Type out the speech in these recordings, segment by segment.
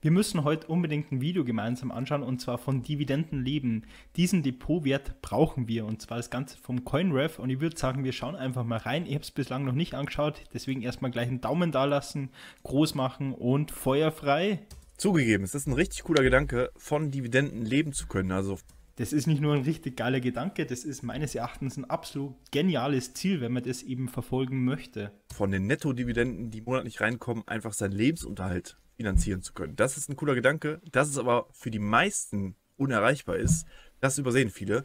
Wir müssen heute unbedingt ein Video gemeinsam anschauen, und zwar von Dividenden leben. Diesen Depotwert brauchen wir, und zwar das Ganze vom CoinRev, und ich würde sagen, wir schauen einfach mal rein. Ich habe es bislang noch nicht angeschaut, deswegen erstmal gleich einen Daumen da lassen, groß machen und feuerfrei. Zugegeben, es ist ein richtig cooler Gedanke, von Dividenden leben zu können. Also das ist nicht nur ein richtig geiler Gedanke, das ist meines Erachtens ein absolut geniales Ziel, wenn man das eben verfolgen möchte. Von den Nettodividenden, die monatlich reinkommen, einfach seinen Lebensunterhalt finanzieren zu können. Das ist ein cooler Gedanke, dass es aber für die meisten unerreichbar ist. Das übersehen viele.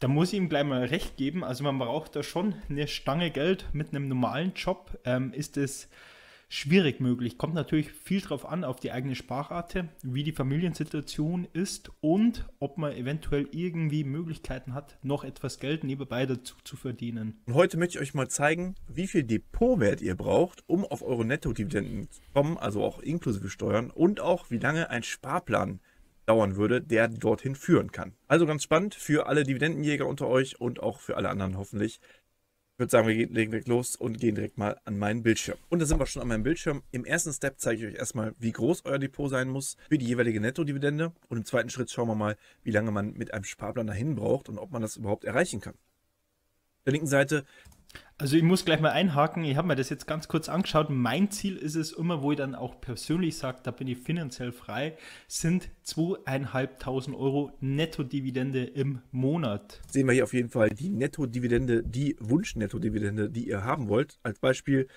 Da muss ich ihm gleich mal recht geben. Also man braucht da schon eine Stange Geld. Mit einem normalen Job ist es schwierig möglich. Kommt natürlich viel drauf an, auf die eigene Sparrate, wie die Familiensituation ist und ob man eventuell irgendwie Möglichkeiten hat, noch etwas Geld nebenbei dazu zu verdienen. Und heute möchte ich euch mal zeigen, wie viel Depotwert ihr braucht, um auf eure Nettodividenden zu kommen, also auch inklusive Steuern, und auch wie lange ein Sparplan dauern würde, der dorthin führen kann. Also ganz spannend für alle Dividendenjäger unter euch und auch für alle anderen hoffentlich. Ich würde sagen, wir legen direkt los und gehen direkt mal an meinen Bildschirm. Und da sind wir schon an meinem Bildschirm. Im ersten Step zeige ich euch erstmal, wie groß euer Depot sein muss für die jeweilige Nettodividende. Und im zweiten Schritt schauen wir mal, wie lange man mit einem Sparplan dahin braucht und ob man das überhaupt erreichen kann. Auf der linken Seite. Also ich muss gleich mal einhaken, ich habe mir das jetzt ganz kurz angeschaut. Mein Ziel ist es immer, wo ich dann auch persönlich sage, da bin ich finanziell frei, sind 2.500 Euro Nettodividende im Monat. Sehen wir hier auf jeden Fall die Nettodividende, die Wunsch-Nettodividende, die ihr haben wollt. Als Beispiel,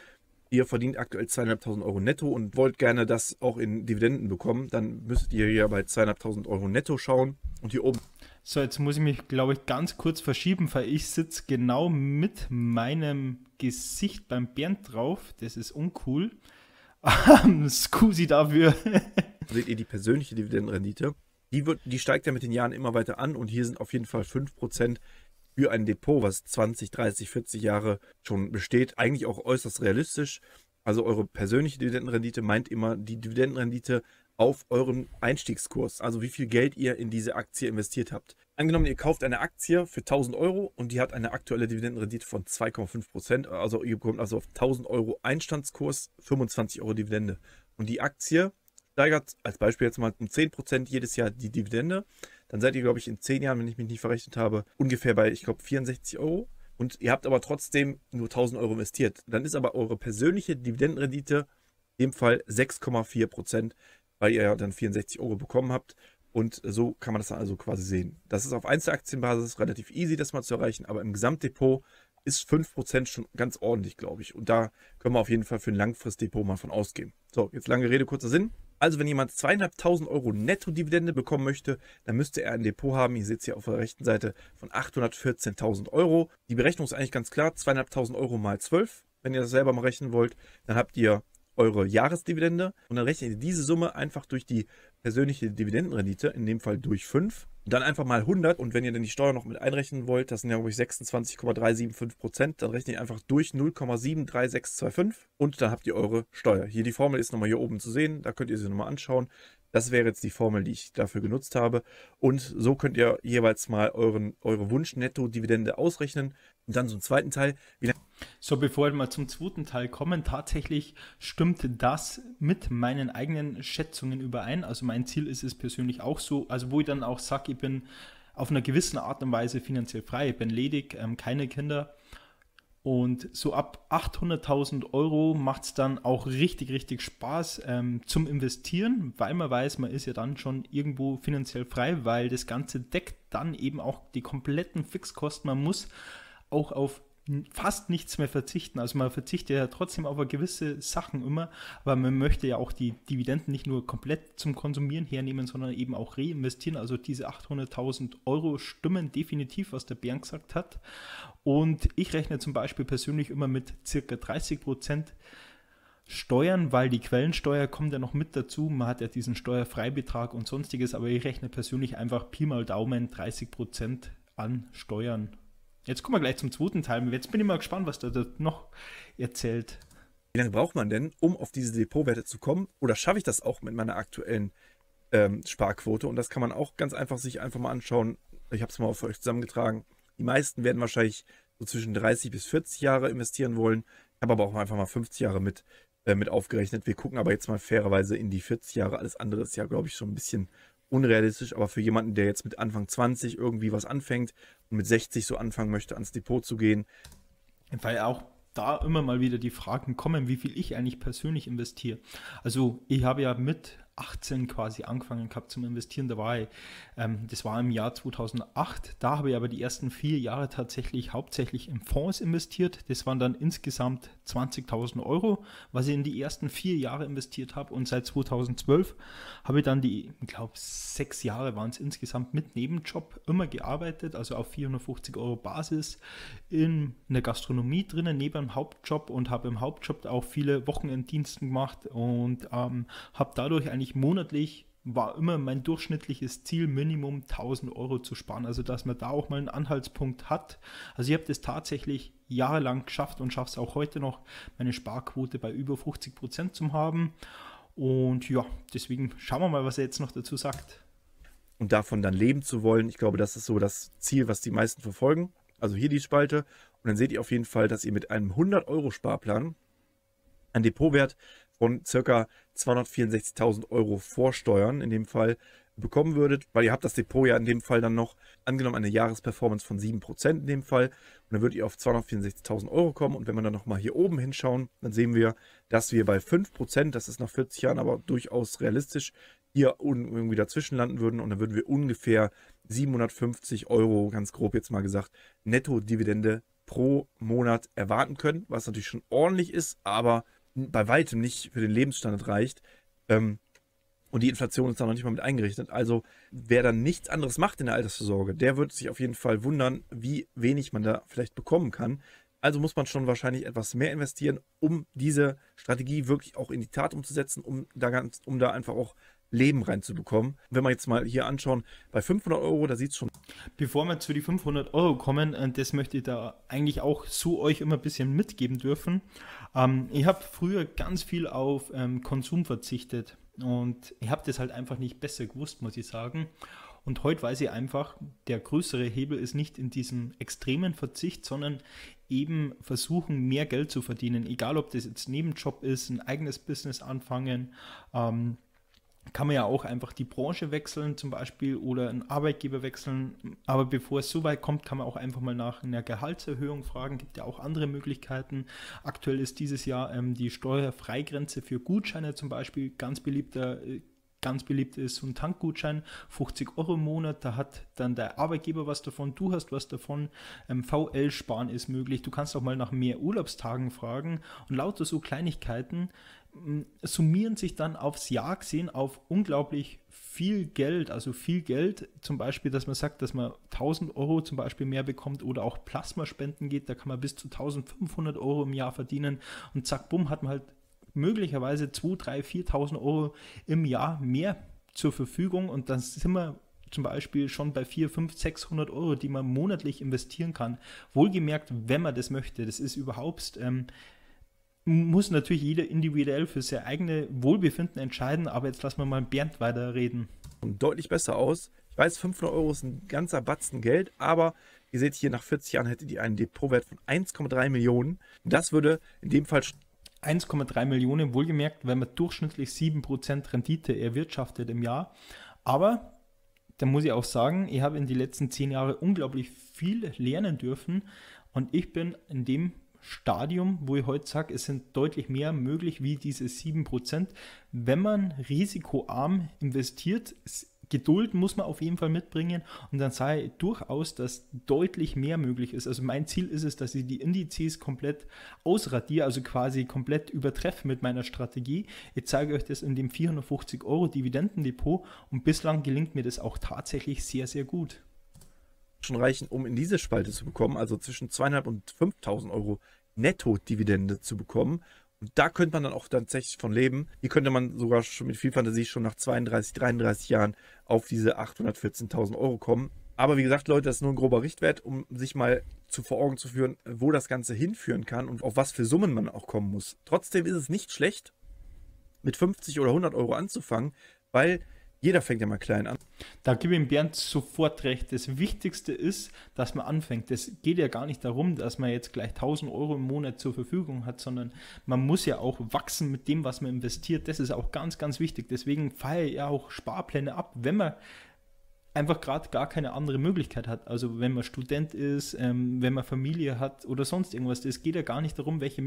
ihr verdient aktuell 2.500 Euro netto und wollt gerne das auch in Dividenden bekommen, dann müsstet ihr hier bei 2.500 Euro netto schauen und hier oben. So, jetzt muss ich mich, glaube ich, ganz kurz verschieben, weil ich sitze genau mit meinem Gesicht beim Bernd drauf. Das ist uncool. Scusi dafür. Seht ihr die persönliche Dividendenrendite? Die steigt ja mit den Jahren immer weiter an, und hier sind auf jeden Fall 5% für ein Depot, was 20, 30, 40 Jahre schon besteht. Eigentlich auch äußerst realistisch. Also eure persönliche Dividendenrendite meint immer die Dividendenrendite auf euren Einstiegskurs, also wie viel Geld ihr in diese Aktie investiert habt. Angenommen, ihr kauft eine Aktie für 1.000 Euro und die hat eine aktuelle Dividendenrendite von 2,5%, also ihr bekommt also auf 1.000 Euro Einstandskurs 25 Euro Dividende. Und die Aktie steigert als Beispiel jetzt mal um 10% jedes Jahr die Dividende. Dann seid ihr, glaube ich, in 10 Jahren, wenn ich mich nicht verrechnet habe, ungefähr bei, ich glaube, 64 Euro. Und ihr habt aber trotzdem nur 1.000 Euro investiert. Dann ist aber eure persönliche Dividendenrendite in dem Fall 6,4%. Weil ihr ja dann 64 Euro bekommen habt, und so kann man das dann also quasi sehen. Das ist auf Einzelaktienbasis relativ easy, das mal zu erreichen, aber im Gesamtdepot ist 5% schon ganz ordentlich, glaube ich. Und da können wir auf jeden Fall für ein Langfristdepot mal von ausgehen. So, jetzt lange Rede, kurzer Sinn. Also wenn jemand 2.500 Euro Nettodividende bekommen möchte, dann müsste er ein Depot haben, ihr seht es hier auf der rechten Seite, von 814.000 Euro. Die Berechnung ist eigentlich ganz klar, 2.500 Euro mal 12, wenn ihr das selber mal rechnen wollt, dann habt ihr eure Jahresdividende, und dann rechnet ihr diese Summe einfach durch die persönliche Dividendenrendite, in dem Fall durch 5, und dann einfach mal 100, und wenn ihr dann die Steuer noch mit einrechnen wollt, das sind ja, glaube ich, 26,375%, dann rechnet ihr einfach durch 0,73625 und dann habt ihr eure Steuer. Hier die Formel ist nochmal hier oben zu sehen, da könnt ihr sie nochmal anschauen. Das wäre jetzt die Formel, die ich dafür genutzt habe. Und so könnt ihr jeweils mal eure Wunsch-Netto-Dividende ausrechnen. Und dann so einen zweiten Teil. So, bevor wir mal zum zweiten Teil kommen, tatsächlich stimmt das mit meinen eigenen Schätzungen überein. Also mein Ziel ist es persönlich auch so. Also wo ich dann auch sage, ich bin auf einer gewissen Art und Weise finanziell frei. Ich bin ledig, keine Kinder. Und so ab 800.000 Euro macht es dann auch richtig, richtig Spaß zum Investieren, weil man weiß, man ist ja dann schon irgendwo finanziell frei, weil das Ganze deckt dann eben auch die kompletten Fixkosten. Man muss auch auf fast nichts mehr verzichten. Also man verzichtet ja trotzdem auf gewisse Sachen immer, aber man möchte ja auch die Dividenden nicht nur komplett zum Konsumieren hernehmen, sondern eben auch reinvestieren. Also diese 800.000 Euro stimmen definitiv, was der Bernd gesagt hat. Und ich rechne zum Beispiel persönlich immer mit circa 30% Steuern, weil die Quellensteuer kommt ja noch mit dazu. Man hat ja diesen Steuerfreibetrag und sonstiges, aber ich rechne persönlich einfach Pi mal Daumen 30% an Steuern. Jetzt kommen wir gleich zum zweiten Teil. Jetzt bin ich mal gespannt, was der noch erzählt. Wie lange braucht man denn, um auf diese Depotwerte zu kommen? Oder schaffe ich das auch mit meiner aktuellen Sparquote? Und das kann man auch ganz einfach sich einfach mal anschauen. Ich habe es mal für euch zusammengetragen. Die meisten werden wahrscheinlich so zwischen 30 bis 40 Jahre investieren wollen. Ich habe aber auch einfach mal 50 Jahre mit mit aufgerechnet. Wir gucken aber jetzt mal fairerweise in die 40 Jahre. Alles andere ist ja, glaube ich, schon ein bisschen unrealistisch. Aber für jemanden, der jetzt mit Anfang 20 irgendwie was anfängt und mit 60 so anfangen möchte, ans Depot zu gehen. Weil auch da immer mal wieder die Fragen kommen, wie viel ich eigentlich persönlich investiere. Also ich habe ja mit 18 quasi angefangen gehabt zum Investieren. Da war ich, das war im Jahr 2008. Da habe ich aber die ersten 4 Jahre tatsächlich hauptsächlich in Fonds investiert. Das waren dann insgesamt 20.000 €, was ich in die ersten 4 Jahre investiert habe. Und seit 2012 habe ich dann die, ich glaube, 6 Jahre waren es insgesamt mit Nebenjob immer gearbeitet, also auf 450 € Basis in einer Gastronomie drinnen, neben dem Hauptjob, und habe im Hauptjob auch viele Wochenenddiensten gemacht und habe dadurch eigentlich monatlich, war immer mein durchschnittliches Ziel, Minimum 1.000 € zu sparen. Also dass man da auch mal einen Anhaltspunkt hat. Also ich habe das tatsächlich jahrelang geschafft und schaffe es auch heute noch, meine Sparquote bei über 50% zu haben. Und ja, deswegen schauen wir mal, was er jetzt noch dazu sagt. Und davon dann leben zu wollen, ich glaube, das ist so das Ziel, was die meisten verfolgen. Also hier die Spalte. Und dann seht ihr auf jeden Fall, dass ihr mit einem 100 € Sparplan einen Depotwert von ca. 264.000 € vor Steuern in dem Fall bekommen würdet, weil ihr habt das Depot ja in dem Fall dann noch, angenommen eine Jahresperformance von 7% in dem Fall, und dann würdet ihr auf 264.000 € kommen. Und wenn wir dann nochmal hier oben hinschauen, dann sehen wir, dass wir bei 5%, das ist nach 40 Jahren aber durchaus realistisch, hier irgendwie dazwischen landen würden, und dann würden wir ungefähr 750 €, ganz grob jetzt mal gesagt, Netto-Dividende pro Monat erwarten können, was natürlich schon ordentlich ist, aber bei weitem nicht für den Lebensstandard reicht, und die Inflation ist da noch nicht mal mit eingerechnet. Also wer dann nichts anderes macht in der Altersvorsorge, der wird sich auf jeden Fall wundern, wie wenig man da vielleicht bekommen kann. Also muss man schon wahrscheinlich etwas mehr investieren, um diese Strategie wirklich auch in die Tat umzusetzen, um da einfach auch Leben reinzubekommen. Wenn wir jetzt mal hier anschauen, bei 500 €, da sieht es schon. Bevor wir zu die 500 € kommen, das möchte ich da eigentlich auch so euch immer ein bisschen mitgeben dürfen. Ich habe früher ganz viel auf Konsum verzichtet und ich habe das halt einfach nicht besser gewusst, muss ich sagen. Und heute weiß ich einfach, der größere Hebel ist nicht in diesem extremen Verzicht, sondern eben versuchen, mehr Geld zu verdienen. Egal, ob das jetzt Nebenjob ist, ein eigenes Business anfangen, kann man ja auch einfach die Branche wechseln zum Beispiel oder einen Arbeitgeber wechseln. Aber bevor es so weit kommt, kann man auch einfach mal nach einer Gehaltserhöhung fragen. Gibt ja auch andere Möglichkeiten. Aktuell ist dieses Jahr die Steuerfreigrenze für Gutscheine zum Beispiel ganz beliebt ist, so ein Tankgutschein, 50 € im Monat, da hat dann der Arbeitgeber was davon, du hast was davon, VL-Sparen ist möglich, du kannst auch mal nach mehr Urlaubstagen fragen, und lauter so Kleinigkeiten summieren sich dann aufs Jahr gesehen auf unglaublich viel Geld, also viel Geld, zum Beispiel, dass man sagt, dass man 1.000 € zum Beispiel mehr bekommt oder auch Plasmaspenden geht, da kann man bis zu 1.500 € im Jahr verdienen, und zack, bumm, hat man halt möglicherweise 2.000, 3.000, 4.000 € im Jahr mehr zur Verfügung, und dann sind wir zum Beispiel schon bei 400, 500, 600 €, die man monatlich investieren kann. Wohlgemerkt, wenn man das möchte, das ist überhaupt, muss natürlich jeder individuell für sein eigenes Wohlbefinden entscheiden, aber jetzt lassen wir mal Bernd weiterreden. Und deutlich besser aus. Ich weiß, 500 € ist ein ganzer Batzen Geld, aber ihr seht hier, nach 40 Jahren hättet ihr einen Depotwert von 1,3 Millionen. Das würde in dem Fall 1,3 Millionen, wohlgemerkt, weil man durchschnittlich 7% Rendite erwirtschaftet im Jahr. Aber da muss ich auch sagen, ich habe in den letzten 10 Jahren unglaublich viel lernen dürfen, und ich bin in dem Stadium, wo ich heute sage, es sind deutlich mehr möglich wie diese 7%. Wenn man risikoarm investiert, Geduld muss man auf jeden Fall mitbringen, und dann sei durchaus, dass deutlich mehr möglich ist. Also mein Ziel ist es, dass ich die Indizes komplett ausradiere, also quasi komplett übertreffe mit meiner Strategie. Ich zeige euch das in dem 450 € Dividendendepot, und bislang gelingt mir das auch tatsächlich sehr, sehr gut. Schon reichen, um in diese Spalte zu bekommen, also zwischen 2.500 und 5.000 € Netto-Dividende zu bekommen. Und da könnte man dann auch tatsächlich von leben. Hier könnte man sogar schon mit viel Fantasie schon nach 32, 33 Jahren auf diese 814.000 € kommen. Aber wie gesagt, Leute, das ist nur ein grober Richtwert, um sich mal vor Augen zu führen, wo das Ganze hinführen kann und auf was für Summen man auch kommen muss. Trotzdem ist es nicht schlecht, mit 50 oder 100 € anzufangen, weil Jeder fängt ja mal klein an. Da gebe ich Bernd sofort recht. Das Wichtigste ist, dass man anfängt. Das geht ja gar nicht darum, dass man jetzt gleich 1000 Euro im Monat zur Verfügung hat, sondern man muss ja auch wachsen mit dem, was man investiert. Das ist auch ganz, ganz wichtig. Deswegen feiere ich ja auch Sparpläne ab, wenn man einfach gerade gar keine andere Möglichkeit hat. Also wenn man Student ist, wenn man Familie hat oder sonst irgendwas. Es geht ja gar nicht darum, welche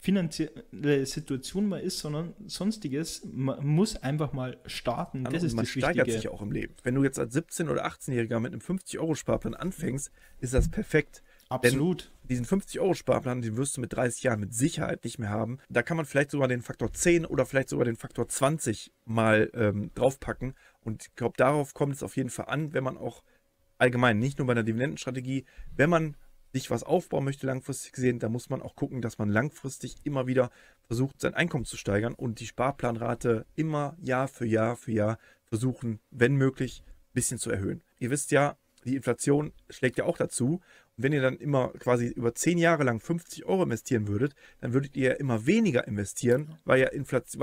finanzielle Situation man ist, sondern sonstiges. Man muss einfach mal starten. Das ist das Wichtige. Man steigert sich auch im Leben. Wenn du jetzt als 17- oder 18-Jähriger mit einem 50-Euro-Sparplan anfängst, ist das perfekt. Absolut. Denn diesen 50-Euro-Sparplan, den wirst du mit 30 Jahren mit Sicherheit nicht mehr haben. Da kann man vielleicht sogar den Faktor 10 oder vielleicht sogar den Faktor 20 mal draufpacken. Und ich glaube, darauf kommt es auf jeden Fall an, wenn man auch allgemein, nicht nur bei einer Dividendenstrategie, wenn man sich was aufbauen möchte langfristig gesehen, dann muss man auch gucken, dass man langfristig immer wieder versucht, sein Einkommen zu steigern und die Sparplanrate immer Jahr für Jahr für Jahr versuchen, wenn möglich, ein bisschen zu erhöhen. Ihr wisst ja, die Inflation schlägt ja auch dazu. Und wenn ihr dann immer quasi über 10 Jahre lang 50 Euro investieren würdet, dann würdet ihr immer weniger investieren, weil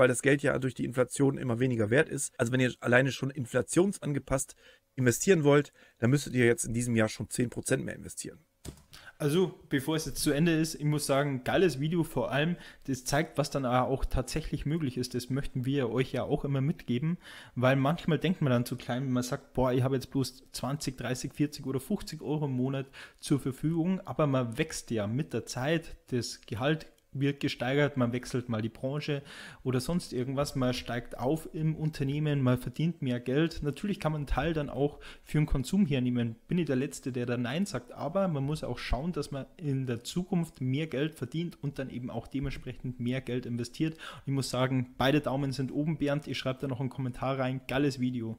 das Geld ja durch die Inflation immer weniger wert ist. Also wenn ihr alleine schon inflationsangepasst investieren wollt, dann müsstet ihr jetzt in diesem Jahr schon 10% mehr investieren. Also, bevor es jetzt zu Ende ist, ich muss sagen, geiles Video vor allem, das zeigt, was dann auch tatsächlich möglich ist. Das möchten wir euch ja auch immer mitgeben, weil manchmal denkt man dann zu klein, wenn man sagt, boah, ich habe jetzt bloß 20, 30, 40 oder 50 Euro im Monat zur Verfügung, aber man wächst ja mit der Zeit, das Gehalt wird gesteigert, man wechselt mal die Branche oder sonst irgendwas, man steigt auf im Unternehmen, man verdient mehr Geld. Natürlich kann man einen Teil dann auch für den Konsum hernehmen, bin ich der Letzte, der da Nein sagt, aber man muss auch schauen, dass man in der Zukunft mehr Geld verdient und dann eben auch dementsprechend mehr Geld investiert. Ich muss sagen, beide Daumen sind oben, Bernd, ich schreibe da noch einen Kommentar rein, geiles Video.